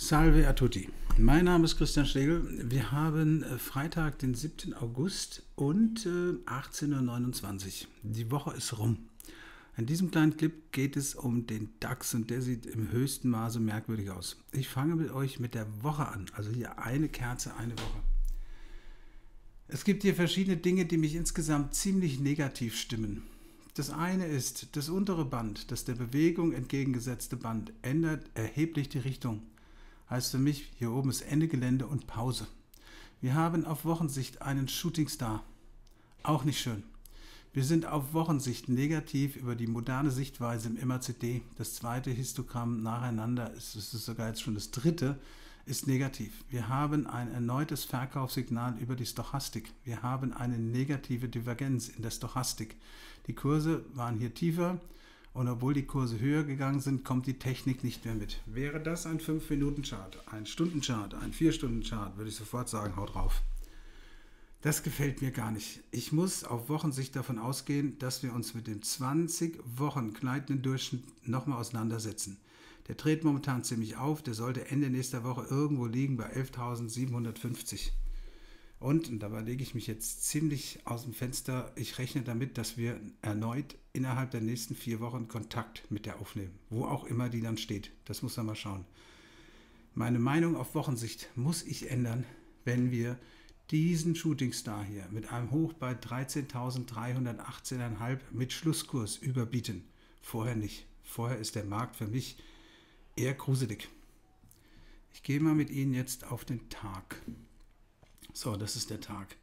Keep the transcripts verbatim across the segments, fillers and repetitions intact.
Salve a tutti. Mein Name ist Christian Schlegel. Wir haben Freitag, den siebten August und achtzehn Uhr neunundzwanzig. Die Woche ist rum. In diesem kleinen Clip geht es um den DAX und der sieht im höchsten Maße merkwürdig aus. Ich fange mit euch mit der Woche an. Also hier eine Kerze, eine Woche. Es gibt hier verschiedene Dinge, die mich insgesamt ziemlich negativ stimmen. Das eine ist, das untere Band, das der Bewegung entgegengesetzte Band, ändert erheblich die Richtung. Heißt für mich, hier oben ist Ende Gelände und Pause. Wir haben auf Wochensicht einen Shooting Star. Auch nicht schön. Wir sind auf Wochensicht negativ über die moderne Sichtweise im M A C D. Das zweite Histogramm nacheinander, es ist sogar jetzt schon das dritte, ist negativ. Wir haben ein erneutes Verkaufssignal über die Stochastik. Wir haben eine negative Divergenz in der Stochastik. Die Kurse waren hier tiefer. Und obwohl die Kurse höher gegangen sind, kommt die Technik nicht mehr mit. Wäre das ein fünf Minuten Chart, ein Stunden-Chart, ein vier Stunden Chart, würde ich sofort sagen, haut drauf. Das gefällt mir gar nicht. Ich muss auf Wochensicht davon ausgehen, dass wir uns mit dem zwanzig Wochen gleitenden Durchschnitt nochmal auseinandersetzen. Der dreht momentan ziemlich auf, der sollte Ende nächster Woche irgendwo liegen bei elftausendsiebenhundertfünfzig. Und, und dabei lege ich mich jetzt ziemlich aus dem Fenster, ich rechne damit, dass wir erneut innerhalb der nächsten vier Wochen Kontakt mit der aufnehmen. Wo auch immer die dann steht, das muss man mal schauen. Meine Meinung auf Wochensicht muss ich ändern, wenn wir diesen Shooting Star hier mit einem Hoch bei dreizehntausenddreihundertachtzehn Komma fünf mit Schlusskurs überbieten. Vorher nicht. Vorher ist der Markt für mich eher gruselig. Ich gehe mal mit Ihnen jetzt auf den Tag. So, das ist der Tag.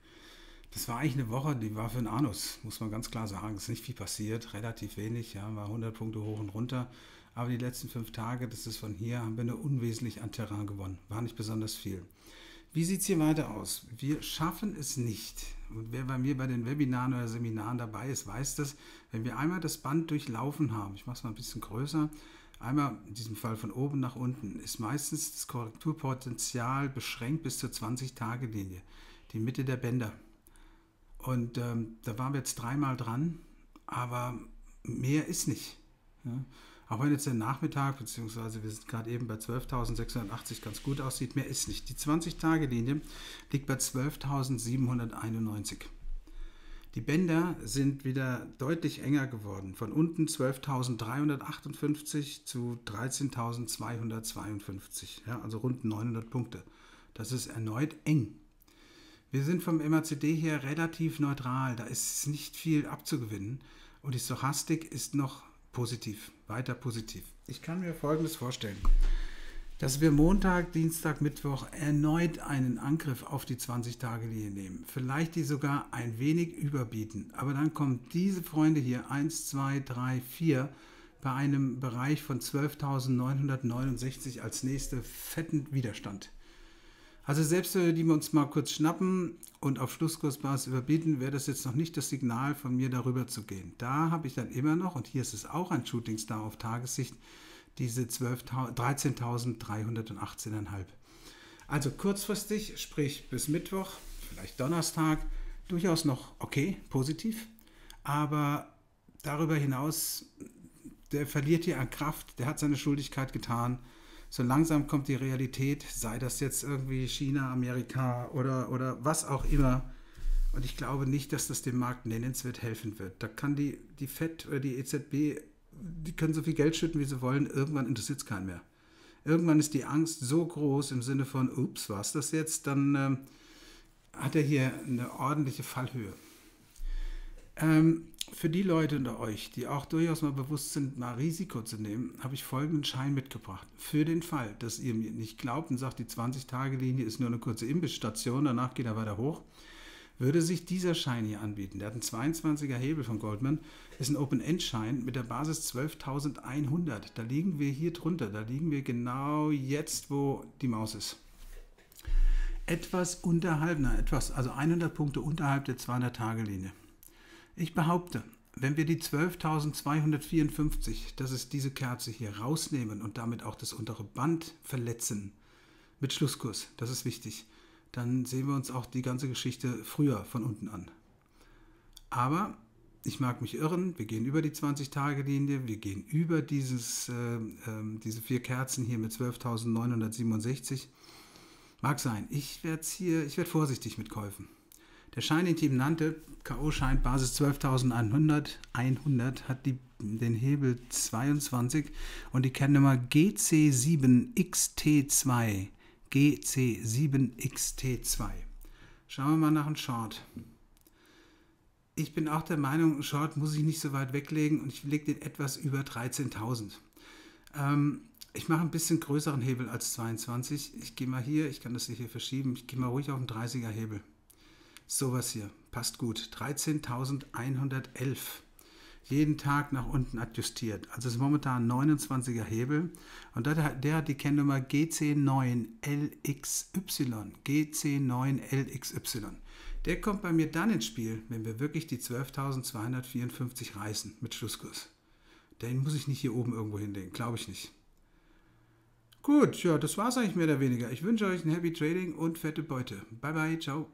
Das war eigentlich eine Woche, die war für den Anus, muss man ganz klar sagen. Es ist nicht viel passiert, relativ wenig, ja, war hundert Punkte hoch und runter. Aber die letzten fünf Tage, das ist von hier, haben wir nur unwesentlich an Terrain gewonnen. War nicht besonders viel. Wie sieht es hier weiter aus? Wir schaffen es nicht. Und wer bei mir bei den Webinaren oder Seminaren dabei ist, weiß das. Wenn wir einmal das Band durchlaufen haben, ich mache es mal ein bisschen größer, einmal in diesem Fall von oben nach unten, ist meistens das Korrekturpotenzial beschränkt bis zur zwanzig Tage Linie, die Mitte der Bänder. Und ähm, da waren wir jetzt dreimal dran, aber mehr ist nicht. Ja? Auch wenn jetzt der Nachmittag, beziehungsweise wir sind gerade eben bei zwölftausendsechshundertachtzig, ganz gut aussieht, mehr ist nicht. Die zwanzig Tage Linie liegt bei zwölftausendsiebenhunderteinundneunzig. Die Bänder sind wieder deutlich enger geworden, von unten zwölftausenddreihundertachtundfünfzig zu dreizehntausendzweihundertzweiundfünfzig, ja, also rund neunhundert Punkte. Das ist erneut eng. Wir sind vom M A C D her relativ neutral, da ist nicht viel abzugewinnen und die Stochastik ist noch positiv, weiter positiv. Ich kann mir Folgendes vorstellen, dass wir Montag, Dienstag, Mittwoch erneut einen Angriff auf die zwanzig Tage Linie nehmen. Vielleicht die sogar ein wenig überbieten. Aber dann kommen diese Freunde hier, eins, zwei, drei, vier, bei einem Bereich von zwölftausendneunhundertneunundsechzig als nächste fetten Widerstand. Also selbst wenn wir uns mal kurz schnappen und auf Schlusskursbasis überbieten, wäre das jetzt noch nicht das Signal von mir, darüber zu gehen. Da habe ich dann immer noch, und hier ist es auch ein Shooting Star auf Tagessicht, diese dreizehntausenddreihundertachtzehn Komma fünf. Also kurzfristig, sprich bis Mittwoch, vielleicht Donnerstag, durchaus noch okay, positiv. Aber darüber hinaus, der verliert hier an Kraft, der hat seine Schuldigkeit getan. So langsam kommt die Realität, sei das jetzt irgendwie China, Amerika oder, oder was auch immer. Und ich glaube nicht, dass das dem Markt nennenswert helfen wird. Da kann die, die Fed oder die E Z B, die können so viel Geld schütten, wie sie wollen, irgendwann interessiert es keinen mehr. Irgendwann ist die Angst so groß im Sinne von, ups, war es das jetzt? Dann ähm, hat er hier eine ordentliche Fallhöhe. Ähm, für die Leute unter euch, die auch durchaus mal bewusst sind, mal Risiko zu nehmen, habe ich folgenden Schein mitgebracht. Für den Fall, dass ihr mir nicht glaubt und sagt, die zwanzig Tage Linie ist nur eine kurze Imbissstation, danach geht er weiter hoch, würde sich dieser Schein hier anbieten. Der hat einen zweiundzwanziger Hebel von Goldman, ist ein Open-End-Schein mit der Basis zwölftausendeinhundert. Da liegen wir hier drunter, da liegen wir genau jetzt, wo die Maus ist. Etwas unterhalb, na etwas, also hundert Punkte unterhalb der zweihundert Tage Linie. Ich behaupte, wenn wir die zwölftausendzweihundertvierundfünfzig, das ist diese Kerze hier, rausnehmen und damit auch das untere Band verletzen, mit Schlusskurs, das ist wichtig, dann sehen wir uns auch die ganze Geschichte früher von unten an. Aber ich mag mich irren, wir gehen über die zwanzig-Tage-Linie, wir gehen über dieses, äh, äh, diese vier Kerzen hier mit zwölftausendneunhundertsiebenundsechzig. Mag sein, ich werde hier, ich werde vorsichtig mit Käufen. Der Schein, den Team nannte, K O-Schein, Basis zwölftausendeinhundert, hat die, den Hebel zweiundzwanzig und die Kennnummer G C sieben X T zwei. G C sieben X T zwei. Schauen wir mal nach einem Short. Ich bin auch der Meinung, Short muss ich nicht so weit weglegen und ich lege den etwas über dreizehntausend. Ähm, ich mache ein bisschen größeren Hebel als zweiundzwanzig. Ich gehe mal hier, ich kann das hier verschieben, ich gehe mal ruhig auf den dreißiger Hebel. Sowas hier, passt gut. dreizehntausendeinhundertelf. Jeden Tag nach unten adjustiert. Also ist momentan neunundzwanziger Hebel und der, der hat die Kennnummer G C neun L X Y. G C neun L X Y. Der kommt bei mir dann ins Spiel, wenn wir wirklich die zwölftausendzweihundertvierundfünfzig reißen mit Schlusskurs. Den muss ich nicht hier oben irgendwo hinlegen, glaube ich nicht. Gut, ja, das war es eigentlich mehr oder weniger. Ich wünsche euch ein Happy Trading und fette Beute. Bye, bye, ciao.